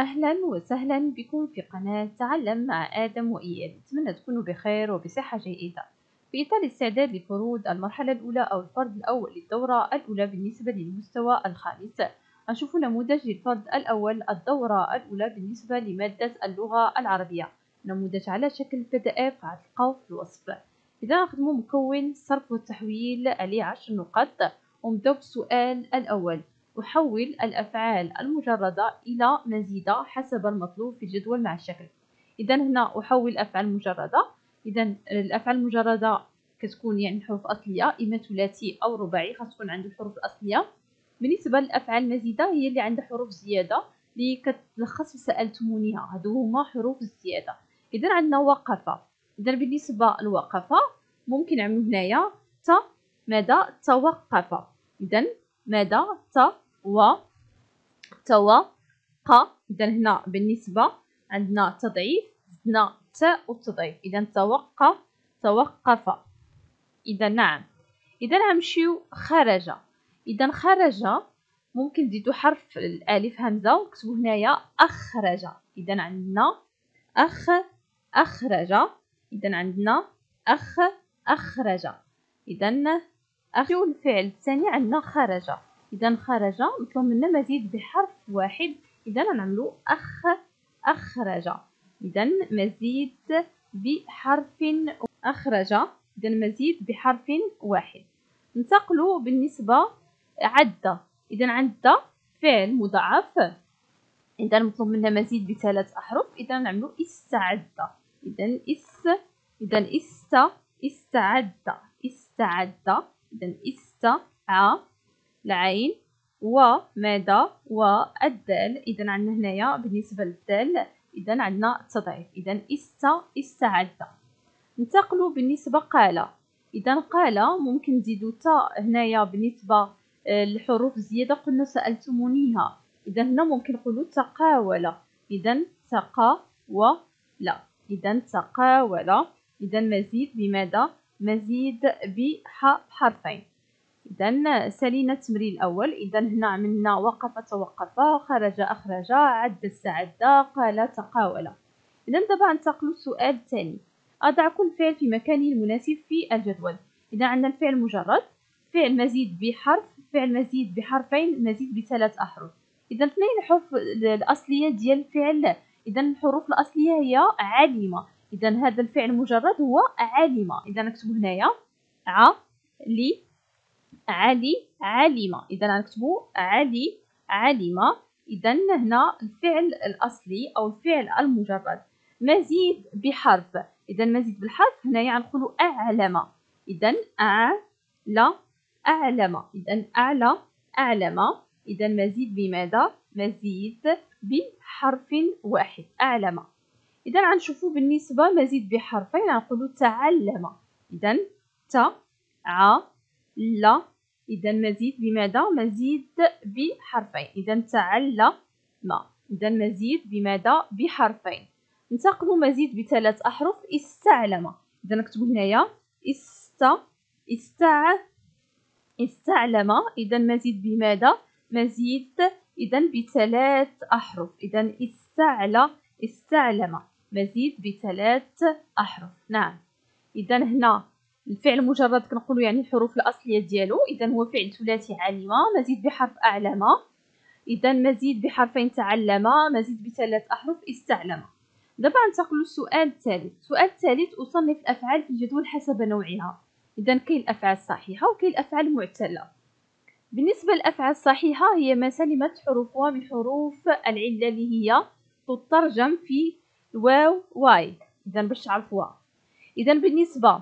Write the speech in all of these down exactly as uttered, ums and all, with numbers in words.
أهلا وسهلا بكم في قناة تعلم مع آدم وإياد. أتمنى تكونوا بخير وبصحة جيدة. في إطار الاستعداد لفروض المرحلة الأولى أو الفرض الأول للدورة الأولى بالنسبة للمستوى الخامس، نشوف نموذج للفرض الأول الدورة الأولى بالنسبة لمادة اللغة العربية، نموذج على شكل بي دي إف غتلقاوه في الوصف. إذا نخدمو مكون الصرف والتحويل عليه عشر نقاط، ونبداو بالسؤال الأول. أحول الأفعال المجردة إلى مزيدة حسب المطلوب في الجدول مع الشكل. إذا هنا أحول أفعال مجردة، إذا الأفعال المجردة كتكون يعني حروف أصلية، إما ثلاثي أو رباعي، خاص تكون عنده الحروف الأصلية. بالنسبة للأفعال المزيدة هي اللي عندها حروف زيادة اللي كتلخص في سألتمونيها، هادو هما حروف الزيادة. إذا عندنا وقفة، إذا بالنسبة للوقفة ممكن نعملو هنايا ت ماذا توقف، إذا ماذا ت و توقف. إذا هنا بالنسبة عندنا تضعيف، زدنا ت والتضعيف، إذا توقف توقف. إذا نعم، إذا غنمشيو خرج. إذا خرج ممكن نزيدو حرف الألف همزة ونكتبو هنايا أخرج، إذا عندنا أخ أخرج، إذا عندنا أخ أخرج. إذا أخرج الفعل الثاني عندنا خرج، إذا خرج مطلوب منا مزيد بحرف واحد، إذا غنعملو أخ أخرج، إذا مزيد بحرف أخرج، إذا مزيد بحرف واحد. ننتقلو بالنسبة عدة، إذا عدة فعل مضاعف، إذا مطلوب منا مزيد بثلاث أحرف، إذا نعملو استعد، إذا اس، إذا است استعد استعد، إذا استع العين وماذا والدال. إذا عندنا هنايا بالنسبة للدال إذا عندنا التضعيف، إذا است استعد. ننتقلوا بالنسبة قال، إذا قال ممكن نزيدو تا هنايا بالنسبة للحروف الزيادة قلنا سألتمونيها، إذا هنا ممكن نقولو تقاول، إذا تقاول، إذا تقاول، إذا مزيد بماذا مزيد بحرفين. إذا سالينا التمرين الأول، إذا هنا عملنا وقف توقف، خرج أخرج، عد استعد، قال تقاول. إذا دابا ننتقلو للسؤال الثاني، أضع كل فعل في مكانه المناسب في الجدول. إذا عندنا الفعل مجرد، فعل مزيد بحرف، فعل مزيد بحرفين، مزيد بثلاث أحرف. إذا اثنين الحروف الأصلية ديال الفعل، إذا الحروف الأصلية هي علمة، إذا هذا الفعل مجرد هو علمة، إذا نكتبو هنايا ع لي علي علمة، إذا نكتبو علي علمة. إذا هنا الفعل الأصلي أو الفعل المجرد مزيد بحرف، إذا مزيد بالحرف هنايا غنقولو أعلم، إذا أعلى أعلم، إذا أعلى أعلم، إذا مزيد بماذا مزيد بحرف واحد أعلم. إذا غنشوفو بالنسبة مزيد بحرفين غنقولو تعلم، إذا ت ع لا، إذا مزيد بماذا مزيد بحرفين، إذا تعلم، إذا مزيد بماذا بحرفين. ننتقلوا مزيد بثلاث أحرف استعلم، إذا نكتبوا هنايا است استع استعلم، إذا مزيد بماذا مزيد إذا بثلاث أحرف، إذا استعلى استعلم مزيد بثلاث أحرف. نعم، إذا هنا الفعل مجرد كنقولوا يعني الحروف الأصلية ديالو، إذا هو فعل ثلاثي علمة مزيد بحرف أعلم، إذا مزيد بحرفين تعلم، مزيد بثلاث أحرف استعلم. دابا ننتقلوا للسؤال الثالث، السؤال الثالث أصنف الأفعال في الجدول حسب نوعها. إذا كاين الأفعال الصحيحة وكاين الأفعال المعتلة. بالنسبة للأفعال الصحيحة هي ما سلمت حروفها من حروف العلة اللي هي تترجم في الواو واي، إذا باش تعرفوها. إذا بالنسبة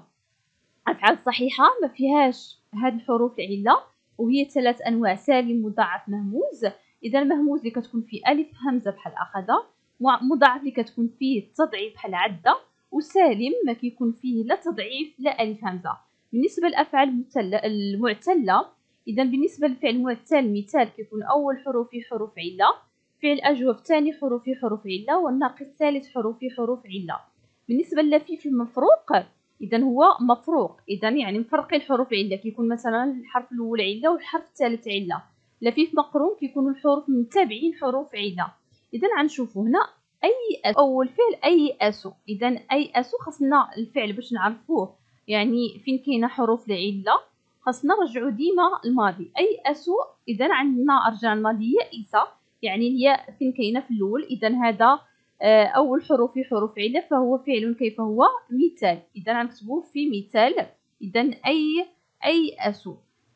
الأفعال الصحيحة ما فيهاش هاد الحروف العلة، وهي ثلاث أنواع سالم مضاعف مهموز. إذا المهموز اللي كتكون فيه ألف همزة بحال أخذ، مضاعف اللي كتكون فيه تضعيف بحال عدة، وسالم ما كيكون فيه لا تضعيف لا ألف همزة. بالنسبة للأفعال المعتلة، إذا بالنسبة للفعل المعتل مثال كيكون أول حروف حروف علة، فعل أجوف ثاني حروف حروف علة، والناقص ثالث حروف حروف علة. بالنسبة للفيف المفروق، إذا هو مفروق، إذا يعني مفرقين الحروف علة، كيكون مثلا الحرف الأول علة والحرف الثالث علة. لفيف مقرون كيكونوا الحروف متابعين حروف علة، إذا غنشوفو هنا أي أول فعل أيأسو، إذا أيأسو خاصنا الفعل باش نعرفوه يعني فين كاينة حروف العلة خاصنا نرجعو ديما الماضي. أيأسو إذا عندنا أرجاع الماضي يأسا يعني هي فين كاينة في الأول، إذا هذا أول حروف حروف علة فهو فعل كيف هو مثال، إذا غنكتبوه في مثال. إذا أي أيأسو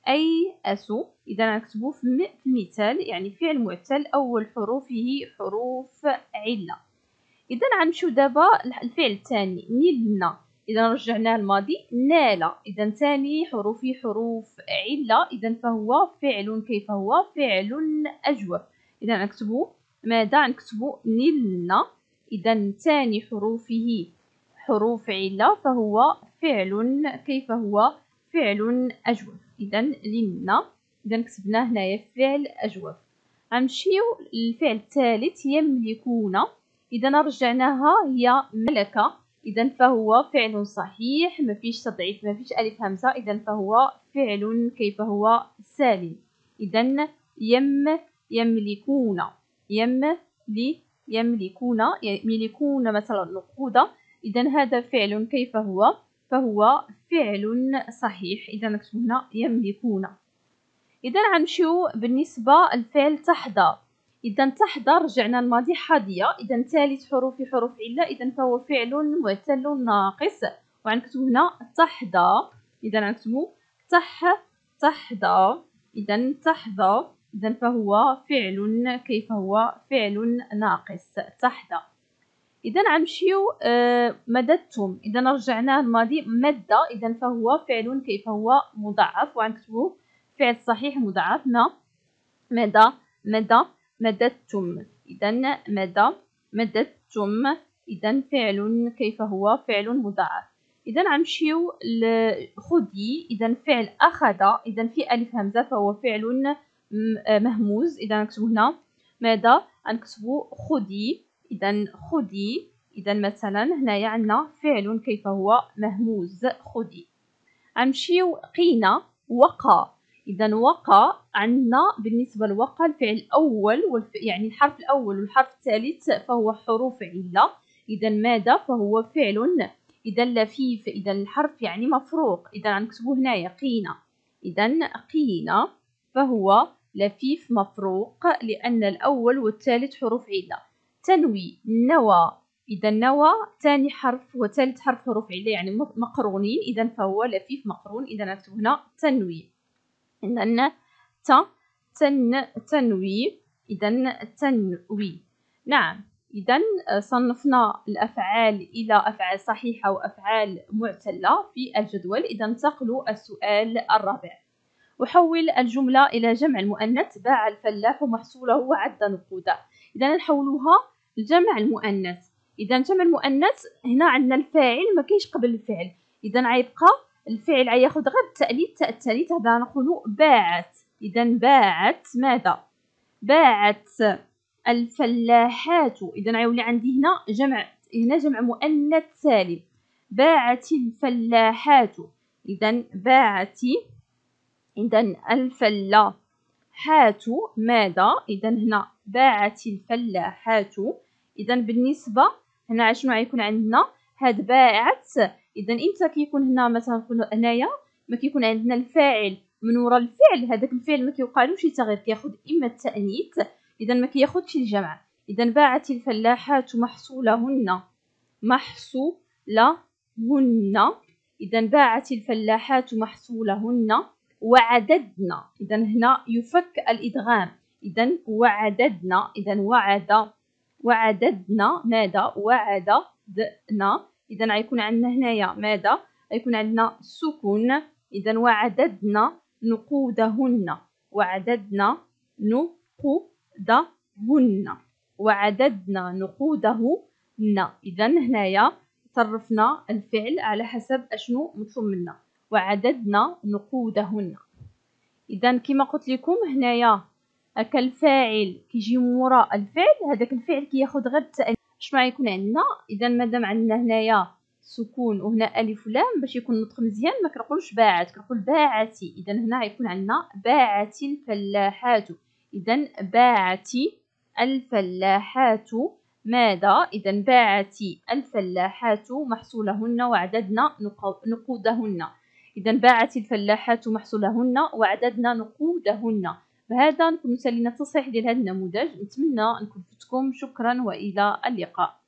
أيأسو إذا غنكتبوه في مثال يعني فعل معتل أول حروفه حروف علة. إذا غنمشيو دابا الفعل الثاني نلنا، إذا رجعناه الماضي نال، إذا ثاني حروفه حروف علة إذا فهو فعل كيف هو فعل أجوب، إذا غنكتبوه ماذا غنكتبو نلنا، إذا ثاني حروفه حروف علة فهو فعل كيف هو فعل أجوب. إذا لنا إذا كتبنا هنايا فعل أجوب. غنمشيو للفعل الثالث يملكون، إذا رجعناها هي ملكة إذا فهو فعل صحيح ما فيش تضعيف ما فيش ألف همزة، إذا فهو فعل كيف هو سالم. إذا يم يملكون يم لي يملكون يملكون مثلا نقودة، إذا هذا فعل كيف هو فهو فعل صحيح، إذا نكتب هنا يملكون. إذا غنمشيو بالنسبة للفعل تحظى، إذا تحظى رجعنا الماضي حظية، إذا ثالث حروف حروف علة إذا فهو فعل معتل ناقص وغنكتب هنا تحظى، إذا غنكتبو تح تحظى، إذا تحظى إذا فهو فعل كيف هو فعل ناقص تحظى. إذا غنمشيو مددتم، إذا رجعناه الماضي مد إذا فهو فعل كيف هو مضاعف وغنكتبوه فعل صحيح مضاعف هنا مد مد مددتم، إذا مد مددتم إذا فعل كيف هو فعل مضاعف. إذا غنمشيو لخذي، إذا فعل أخذ إذا في ألف همزة فهو فعل مهموز، إذا نكتبو هنا ماذا غنكتبو خذي، إذا خذي إذا مثلا هنايا عندنا فعل كيف هو مهموز خذي. غنمشيو قينا وقى، إذا وقى عندنا بالنسبة لوقى الفعل الأول والف... يعني الحرف الأول والحرف الثالث فهو حروف علة، إذا ماذا فهو فعل إذا لفيف إذا الحرف يعني مفروق، إذا غنكتبو هنايا قينا، إذا قينا فهو لفيف مفروق لأن الأول والثالث حروف علة. تنوي نوى، إذا نوى ثاني حرف وثالث حرف حروف علة يعني مقرونين، إذا فهو لفيف مقرون، إذا نكتب هنا تنوي. إذا ت تن تنوي إذا تنوي. نعم إذا صنفنا الأفعال إلى أفعال صحيحة وأفعال معتلة في الجدول. إذا انتقلوا السؤال الرابع، وحول الجملة إلى جمع المؤنث باع الفلاح محصوله وعد نقوده. إذا نحولوها لجمع المؤنث، إذا جمع المؤنث هنا عندنا الفاعل ما كاينش قبل الفعل، إذا غيبقى الفعل غياخذ غير التأنيث تاء التاليث، هذا نقولو باعت، إذا باعت ماذا باعت الفلاحات، إذا غيولي عندي هنا جمع هنا جمع مؤنث سالم باعت الفلاحات، إذا باعت إذا الفلاحات ماذا، إذا هنا باعت الفلاحات. إذا بالنسبة هنا شنو غيكون عندنا هاد باعت، إذا إمتى كيكون هنا مثلا نقولو هنايا ما كيكون عندنا الفاعل من وراء الفعل، هذاك الفعل ما كيوقعلوش تغيير كياخد إما التأنيث إذا ما كياخدش الجمع، إذا باعت الفلاحات محصولهن محصولهن، إذا باعت الفلاحات محصولهن وعددنا، إذا هنا يفك الإدغام، إذا وعددنا إذا وعد وعددنا ماذا وعددنا، إذا غيكون عندنا هنايا ماذا غيكون عندنا سكون، إذا وعددنا نقودهن وعددنا نقودهن وعددنا نقودهن، إذا هنايا صرفنا الفعل على حسب أشنو مطلوب منا وعددنا نقودهن. إذا كما قلت لكم هنايا هكا الفاعل كيجي وراء الفعل، هذاك الفعل كياخد غير التأنيث. اش ما يكون عندنا إذا مادام عندنا هنايا سكون وهنا ألف ولام باش يكون النطق مزيان ما كنقولش باعت كنقول باعتي، إذا هنا غيكون عندنا باعت الفلاحات، إذا باعتي الفلاحات ماذا؟ إذا باعت الفلاحات محصولهن وعددن نقودهن. إذا باعت الفلاحات محصولهن وعددن نقودهن. بهذا نكون مسالين التصحيح ديال هذا النموذج. نتمنى نكون فدتكم. شكرا وإلى اللقاء.